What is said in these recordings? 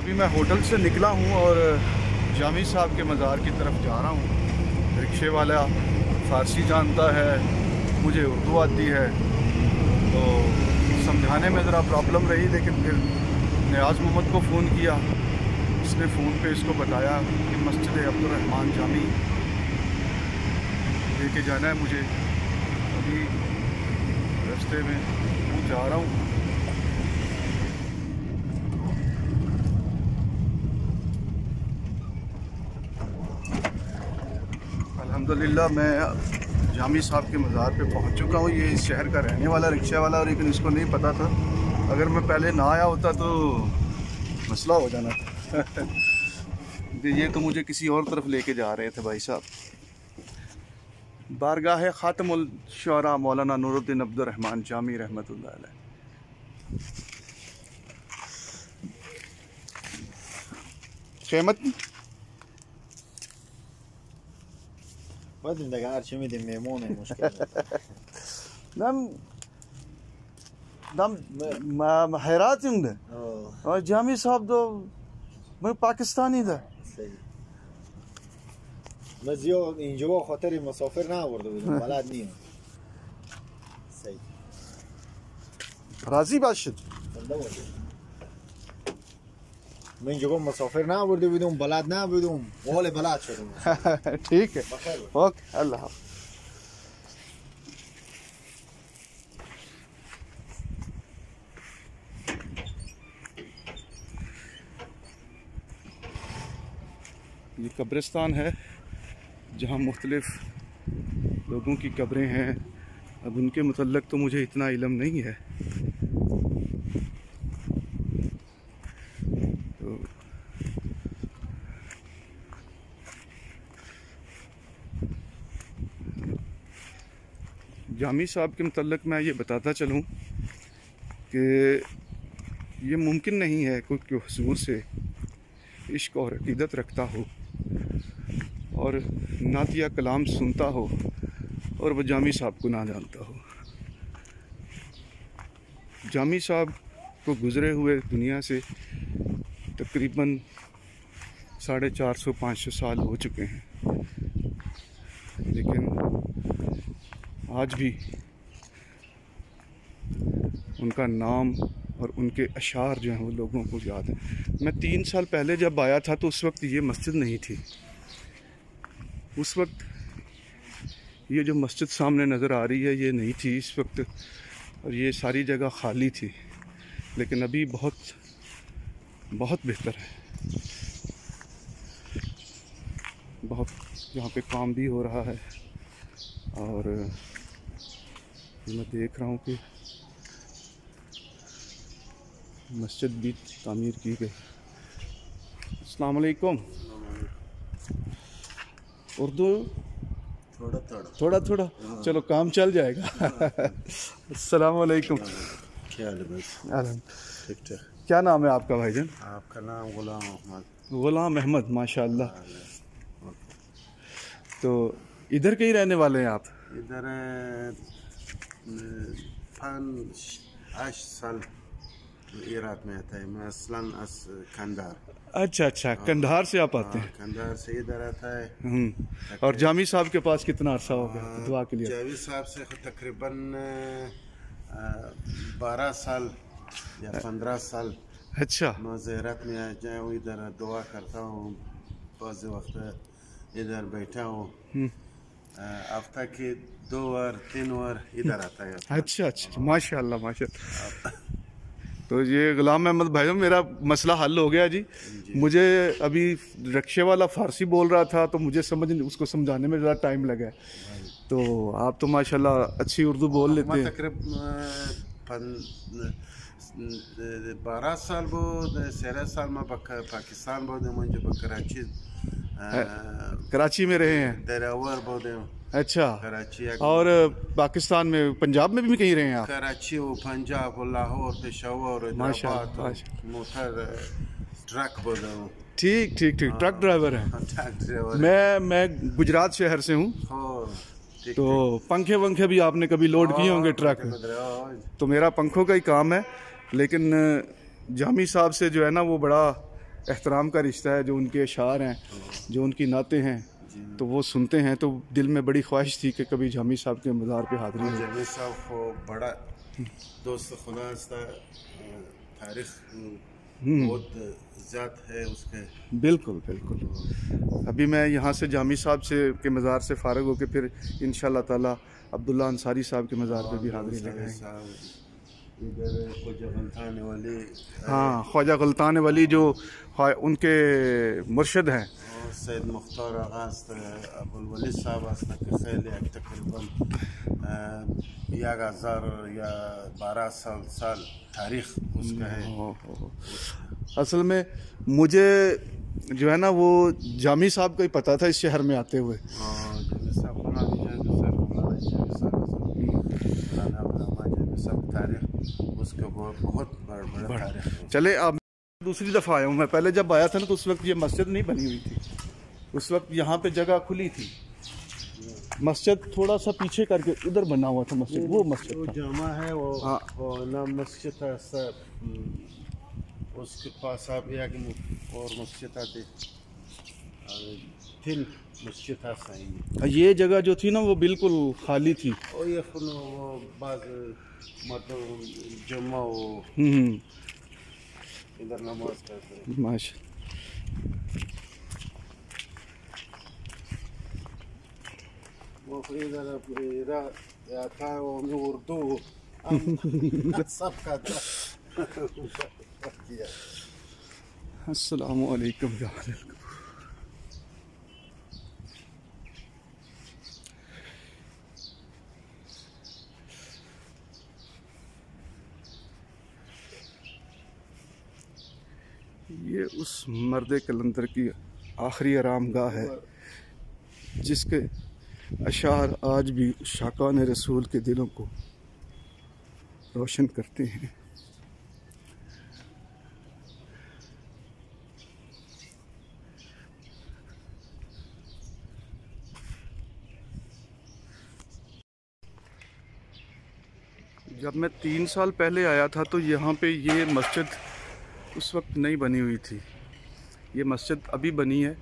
अभी मैं होटल से निकला हूँ और जामी साहब के मज़ार की तरफ जा रहा हूँ। रिक्शे वाला फ़ारसी जानता है, मुझे उर्दू आती है, तो समझाने में ज़रा प्रॉब्लम रही, लेकिन फिर नियाज़ मोहम्मद को फ़ोन किया, इसने फ़ोन पे इसको बताया कि मस्जिद अब्दुल रहमान जामी लेके जाना है मुझे। अभी रास्ते में मैं जा रहा हूँ। अल्हम्दुलिल्लाह मैं जामी साहब के मज़ार पे पहुंच चुका हूं। ये इस शहर का रहने वाला रिक्शा वाला, लेकिन इसको नहीं पता था, अगर मैं पहले ना आया होता तो मसला हो जाना था। ये तो मुझे किसी और तरफ लेके जा रहे थे भाई साहब। बारगाह ख़ातमुल शुअरा मौलाना नूरुद्दीन अब्दुल रहमान जामी रहमतुल्लाह अलैह। ख़ैमत بدندگار چه میدیم میمونه مشکل دم حیراتیم ده और जामी साहब तो मैं पाकिस्तानी था। मैं जियो इंजो خاطر مسافر نه آورده بودم بلد نیم صحیح راضی باشید मैं जो मुसाफिर ना बोल दे दूँ बलाद ना बोल दूँ ओले बलाद छोड़ूँ। ठीक है, ओके, अल्लाह। ये कब्रिस्तान है जहाँ मुख्तलिफ लोगों की कब्रें हैं। अब उनके मुतल्लक तो मुझे इतना इलम नहीं है। जामी साहब के मतलब मैं ये बताता चलूँ कि ये मुमकिन नहीं है कोई के हुजूर से इश्क और अक़ीदत रखता हो और नातिया कलाम सुनता हो और वह जामी साहब को ना जानता हो। जामी साहब को गुज़रे हुए दुनिया से तकरीबन 450-500 साल हो चुके हैं, लेकिन आज भी उनका नाम और उनके अशार जो हैं वो लोगों को याद हैं। मैं 3 साल पहले जब आया था तो उस वक्त ये मस्जिद नहीं थी। उस वक्त ये जो मस्जिद सामने नज़र आ रही है ये नहीं थी इस वक्त, और ये सारी जगह खाली थी, लेकिन अभी बहुत बहुत बेहतर है, बहुत यहाँ पे काम भी हो रहा है। और मैं देख रहा हूँ कि मस्जिद भी तामीर की गई। अस्सलाम वालेकुम। उर्दू थोड़ा चलो काम चल जाएगा। अस्सलाम वालेकुम। क्या हाल है भाई? क्या नाम है आपका भाईजान? आपका नाम गुलाम अहमद। गुलाम अहमद, माशाल्लाह। तो इधर के ही रहने वाले हैं आप? इधर 5-8 साल इराक में आता है। मैं असलन कंधार। अच्छा, कंधार से आप आते हैं? कंधार से इधर आता है। और जामी साहब के पास कितना अरसा हो गया दुआ के लिए? जामी साहब से तकरीबन 12 साल या 15 साल। अच्छा। मैं ज़ियारत में आ जाऊँ, इधर दुआ करता हूँ, बस वक्त इधर बैठा हूँ, हफ्ता के 2-3 बार इधर आता है। अच्छा, माशाल्लाह माशाल्लाह। तो ये गुलाम अहमद भाई मेरा मसला हल हो गया जी। मुझे अभी रिक्शे वाला फ़ारसी बोल रहा था तो मुझे उसको समझाने में ज़रा टाइम लगा। तो आप तो माशाल्लाह अच्छी उर्दू बोल लेते हैं। तकरीबन 12 साल वो 13 साल में पाकिस्तान बहुत कराची कराची में रहे हैं। दरावर बहुत। अच्छा, कराची और पाकिस्तान में पंजाब में भी कहीं रहे हैं आप? कराची और पंजाब और लाहौर पेशावर माशाल्लाह। मोटर ट्रक बोल रहा हूँ। ठीक, ट्रक ड्राइवर हैं। मैं गुजरात शहर से हूँ। तो पंखे वंखे भी आपने कभी लोड किए होंगे ट्रक में? तो मेरा पंखों का ही काम है, लेकिन जामी साहब से जो है ना वो बड़ा एहतराम का रिश्ता है, जो उनके अशार हैं, जो उनकी नाते हैं, तो वो सुनते हैं। तो दिल में बड़ी ख्वाहिश थी कि कभी जामी साहब के मज़ार पे हाज़री हो। जामी साहब को बड़ा दोस्त खुदा था, तारीख बहुत ज़्यादा है उसके। बिल्कुल बिल्कुल। अभी मैं यहाँ से जामी साहब से के मज़ार से फारग होकर फिर इंशाल्लाह ताला अब्दुल्ला अंसारी साहब के मज़ार पे भी हाज़री लगाएंगे। हाँ, ख्वाजा गुलतान वाली जो उनके मुर्शद हैं, सैयद मुख्तार आगाज अबुल वली साहब तकरीबन या हज़ार या 12 साल तारीख उसका है। असल में मुझे जो है ना वो जामी साहब का ही पता था इस शहर में आते हुए। बहुत बड़ा चले। अब दूसरी दफ़ा आया हूँ मैं, पहले जब आया था ना तो उस वक्त ये मस्जिद नहीं बनी हुई थी, उस वक्त यहाँ पे जगह खुली थी। मस्जिद थोड़ा सा पीछे करके उधर बना हुआ था मस्जिद, वो मस्जिद वो जामा है वो। हाँ, वो नाम मस्जिद था सर, उसके पास आप और मस्जिद आते फिर मस्जिद था सही। ये जगह जो थी ना वो बिल्कुल खाली थी। और ये वो मतलब जमा हो इधर नमाज करते माशा। वो इधर था वो उर्दू सब का था। अस्सलाम वालेकुम। ये उस मर्द कलंदर की आखिरी आरामगाह है जिसके अशार आज भी शाकान रसूल के दिलों को रोशन करते हैं। जब मैं 3 साल पहले आया था तो यहाँ पे ये मस्जिद उस वक्त नहीं बनी हुई थी। ये मस्जिद अभी बनी है।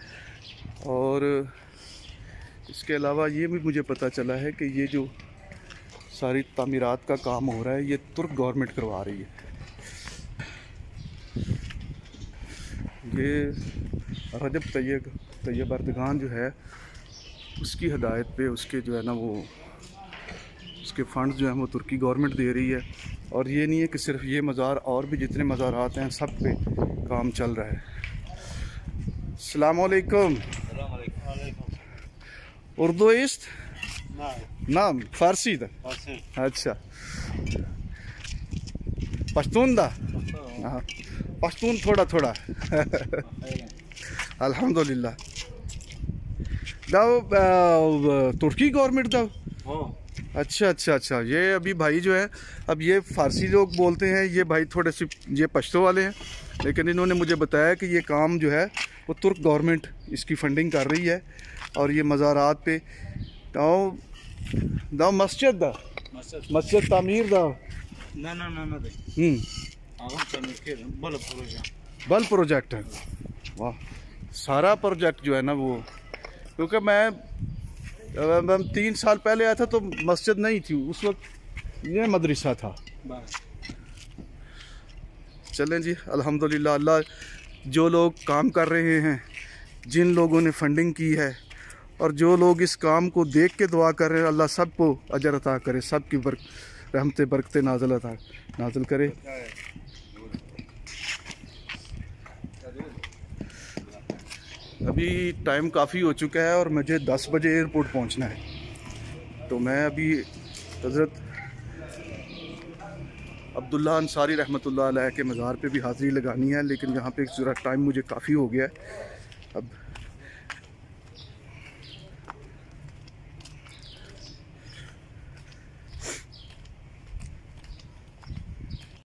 और इसके अलावा ये भी मुझे पता चला है कि ये जो सारी तामीरात का काम हो रहा है ये तुर्क गवर्नमेंट करवा रही है। ये रजब तैयब एर्दोगान जो है उसकी हदायत पे उसके जो है ना वो उसके फ़ंड्स जो हैं वो तुर्की गवर्नमेंट दे रही है। और ये नहीं है कि सिर्फ ये मज़ार, और भी जितने मज़ारात हैं सब पे काम चल रहा है। अस्सलाम वालेकुम। उर्दू इस्त नाम फारसी था। अच्छा पश्तून था। हाँ पश्तून थोड़ा थोड़ा। अल्हम्दुलिल्लाह। दाओ तुर्की गवर्नमेंट दाओ। अच्छा अच्छा अच्छा। ये अभी भाई जो है अब ये फ़ारसी लोग बोलते हैं, ये भाई थोड़े से ये पश्तो वाले हैं, लेकिन इन्होंने मुझे बताया कि ये काम जो है वो तुर्क गवर्नमेंट इसकी फंडिंग कर रही है। और ये मज़ारात पे दाओ मस्जिद दा मस्जिद तामीर दाओ ना ना ना ना बल प्रोजेक्ट है। वाह, सारा प्रोजेक्ट जो है ना वो, क्योंकि मैं 3 साल पहले आया था तो मस्जिद नहीं थी, उस वक्त ये मदरसा था। चलें जी, अल्हम्दुलिल्लाह। अल्लाह जो लोग काम कर रहे हैं, जिन लोगों ने फंडिंग की है और जो लोग इस काम को देख के दुआ कर रहे हैं, अल्लाह सब को अजर अता करे, सब की रहमत बरकत नाज़िल करे। अभी टाइम काफ़ी हो चुका है और मुझे 10 बजे एयरपोर्ट पहुंचना है। तो मैं अभी हज़रत अब्दुल्ला अंसारी रहमतुल्लाह अलैह के मज़ार पे भी हाज़री लगानी है, लेकिन यहाँ पे ज़रा टाइम मुझे काफ़ी हो गया है। अब